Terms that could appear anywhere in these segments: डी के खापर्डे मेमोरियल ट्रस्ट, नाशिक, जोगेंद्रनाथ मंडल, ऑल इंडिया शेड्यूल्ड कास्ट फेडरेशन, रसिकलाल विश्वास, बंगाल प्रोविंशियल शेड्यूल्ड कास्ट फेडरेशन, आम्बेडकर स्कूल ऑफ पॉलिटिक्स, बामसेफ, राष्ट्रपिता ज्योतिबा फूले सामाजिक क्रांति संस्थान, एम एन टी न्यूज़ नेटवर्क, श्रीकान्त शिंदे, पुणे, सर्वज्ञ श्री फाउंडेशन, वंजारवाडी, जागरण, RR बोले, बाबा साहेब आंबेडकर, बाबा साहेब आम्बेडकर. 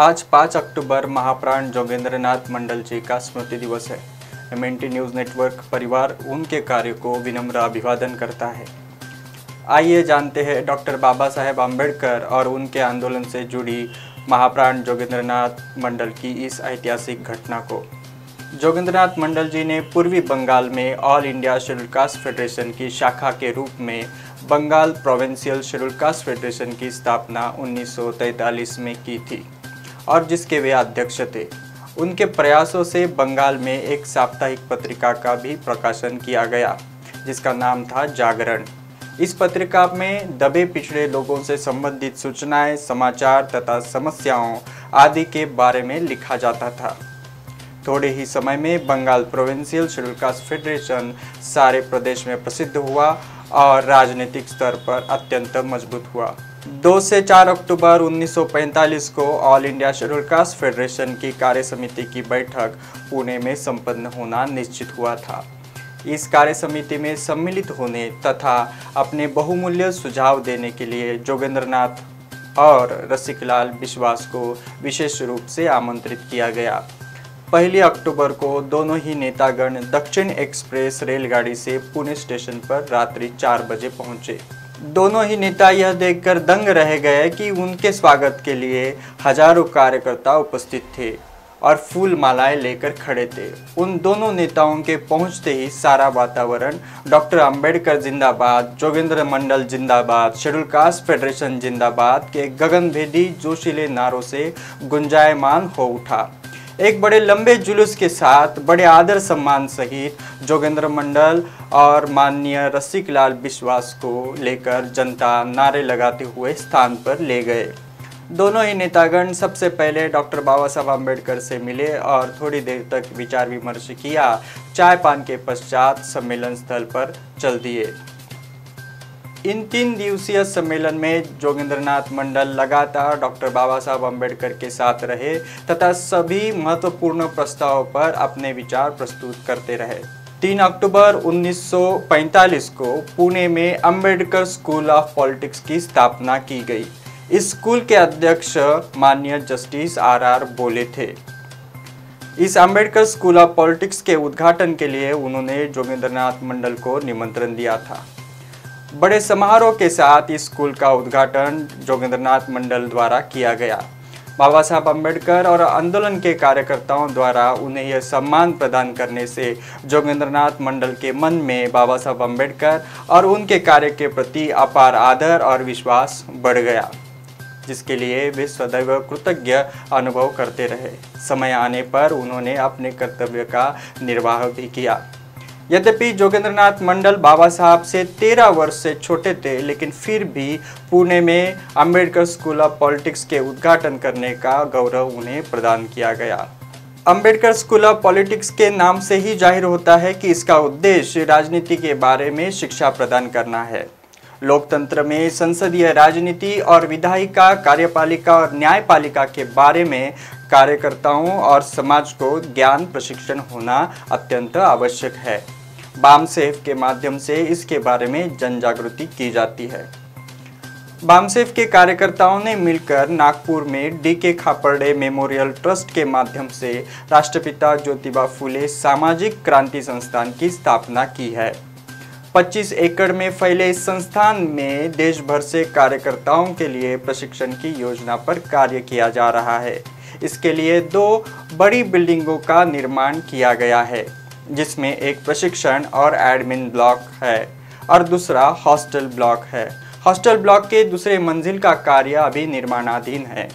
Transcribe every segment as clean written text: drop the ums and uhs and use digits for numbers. आज 5 अक्टूबर महाप्राण जोगेंद्रनाथ मंडल जी का स्मृति दिवस है। MNT न्यूज़ नेटवर्क परिवार उनके कार्य को विनम्र अभिवादन करता है। आइए जानते हैं डॉक्टर बाबा साहेब आंबेडकर और उनके आंदोलन से जुड़ी महाप्राण जोगेंद्रनाथ मंडल की इस ऐतिहासिक घटना को। जोगेंद्रनाथ मंडल जी ने पूर्वी बंगाल में ऑल इंडिया शेड्यूल्ड कास्ट फेडरेशन की शाखा के रूप में बंगाल प्रोविंशियल शेड्यूल्ड कास्ट फेडरेशन की स्थापना 1943 में की थी और जिसके वे अध्यक्ष थे। उनके प्रयासों से बंगाल में एक साप्ताहिक पत्रिका का भी प्रकाशन किया गया जिसका नाम था जागरण। इस पत्रिका में दबे पिछड़े लोगों से संबंधित सूचनाएं, समाचार तथा समस्याओं आदि के बारे में लिखा जाता था। थोड़े ही समय में बंगाल प्रोविंशियल शेड्यूल्ड कास्ट फेडरेशन सारे प्रदेश में प्रसिद्ध हुआ और राजनीतिक स्तर पर अत्यंत मजबूत हुआ। 2 से 4 अक्टूबर 1945 को ऑल इंडिया शेड्यूल्ड कास्ट फेडरेशन की कार्य समिति की बैठक पुणे में संपन्न होना निश्चित हुआ था। इस कार्य समिति में सम्मिलित होने तथा अपने बहुमूल्य सुझाव देने के लिए जोगेंद्रनाथ और रसिकलाल विश्वास को विशेष रूप से आमंत्रित किया गया। 1 अक्टूबर को दोनों ही नेतागण दक्षिण एक्सप्रेस रेलगाड़ी से पुणे स्टेशन पर रात्रि 4 बजे पहुंचे। दोनों ही नेता यह देखकर दंग रह गए कि उनके स्वागत के लिए हजारों कार्यकर्ता उपस्थित थे और फूल मालाएं लेकर खड़े थे। उन दोनों नेताओं के पहुंचते ही सारा वातावरण डॉक्टर आम्बेडकर जिंदाबाद, जोगेंद्र मंडल जिंदाबाद, शेड्यूल कास्ट फेडरेशन जिंदाबाद के गगनभेदी जोशीले नारों से गुंजायमान हो उठा। एक बड़े लंबे जुलूस के साथ बड़े आदर सम्मान सहित जोगेंद्र मंडल और माननीय रसिकलाल विश्वास को लेकर जनता नारे लगाते हुए स्थान पर ले गए। दोनों ही नेतागण सबसे पहले डॉक्टर बाबा साहब आम्बेडकर से मिले और थोड़ी देर तक विचार विमर्श किया। चाय पान के पश्चात सम्मेलन स्थल पर चल दिए। इन 3 दिवसीय सम्मेलन में जोगेंद्रनाथ मंडल लगातार डॉक्टर बाबा साहब आम्बेडकर के साथ रहे तथा सभी महत्वपूर्ण प्रस्तावों पर अपने विचार प्रस्तुत करते रहे। 3 अक्टूबर 1945 को पुणे में आम्बेडकर स्कूल ऑफ पॉलिटिक्स की स्थापना की गई। इस स्कूल के अध्यक्ष माननीय जस्टिस RR बोले थे। इस आम्बेडकर स्कूल ऑफ पॉलिटिक्स के उद्घाटन के लिए उन्होंने जोगेंद्रनाथ मंडल को निमंत्रण दिया था। बड़े समारोह के साथ इस स्कूल का उद्घाटन जोगेंद्रनाथ मंडल द्वारा किया गया। बाबा साहब आम्बेडकर और आंदोलन के कार्यकर्ताओं द्वारा उन्हें यह सम्मान प्रदान करने से जोगेंद्रनाथ मंडल के मन में बाबा साहब आम्बेडकर और उनके कार्य के प्रति अपार आदर और विश्वास बढ़ गया, जिसके लिए वे सदैव कृतज्ञ अनुभव करते रहे। समय आने पर उन्होंने अपने कर्तव्य का निर्वाह भी किया। यद्यपि जोगेंद्रनाथ मंडल बाबा साहब से 13 वर्ष से छोटे थे, लेकिन फिर भी पुणे में आम्बेडकर स्कूल ऑफ पॉलिटिक्स के उद्घाटन करने का गौरव उन्हें प्रदान किया गया। आम्बेडकर स्कूल ऑफ पॉलिटिक्स के नाम से ही जाहिर होता है कि इसका उद्देश्य राजनीति के बारे में शिक्षा प्रदान करना है। लोकतंत्र में संसदीय राजनीति और विधायिका, कार्यपालिका और न्यायपालिका के बारे में कार्यकर्ताओं और समाज को ज्ञान प्रशिक्षण होना अत्यंत आवश्यक है। बामसेफ के माध्यम से इसके बारे में जन जागृति की जाती है। बामसेफ के कार्यकर्ताओं ने मिलकर नागपुर में DK खापरडे मेमोरियल ट्रस्ट के माध्यम से राष्ट्रपिता ज्योतिबा फूले सामाजिक क्रांति संस्थान की स्थापना की है। 25 एकड़ में फैले इस संस्थान में देश भर से कार्यकर्ताओं के लिए प्रशिक्षण की योजना पर कार्य किया जा रहा है। इसके लिए 2 बड़ी बिल्डिंगों का निर्माण किया गया है, जिसमें एक प्रशिक्षण और एडमिन ब्लॉक है और दूसरा हॉस्टल ब्लॉक है। हॉस्टल ब्लॉक के दूसरे मंजिल का कार्य अभी निर्माणाधीन है।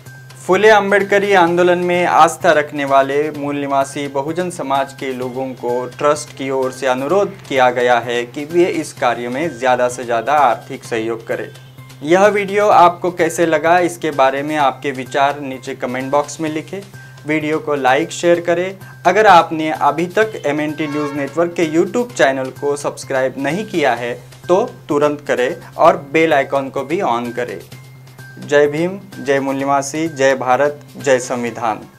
फुले आम्बेडकरी आंदोलन में आस्था रखने वाले मूल निवासी बहुजन समाज के लोगों को ट्रस्ट की ओर से अनुरोध किया गया है कि वे इस कार्य में ज़्यादा से ज़्यादा आर्थिक सहयोग करें। यह वीडियो आपको कैसे लगा, इसके बारे में आपके विचार नीचे कमेंट बॉक्स में लिखें। वीडियो को लाइक शेयर करें। अगर आपने अभी तक MNT न्यूज़ नेटवर्क के यूट्यूब चैनल को सब्सक्राइब नहीं किया है तो तुरंत करें और बेल आइकॉन को भी ऑन करें। जय भीम, जय मूल निवासी, जय भारत, जय संविधान।